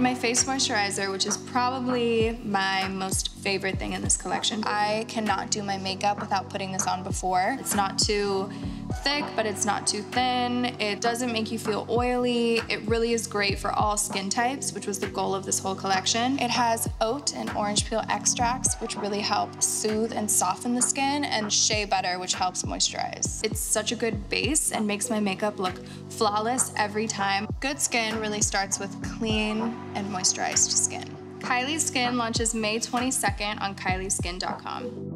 my face moisturizer, which is probably my most favorite thing in this collection. I cannot do my makeup without putting this on before. It's not too thick, but it's not too thin. It doesn't make you feel oily. It really is great for all skin types, which was the goal of this whole collection. It has oat and orange peel extracts, which really help soothe and soften the skin, and shea butter, which helps moisturize. It's such a good base and makes my makeup look flawless every time. Good skin really starts with clean and moisturized skin. Kylie Skin launches May 22nd on KylieSkin.com.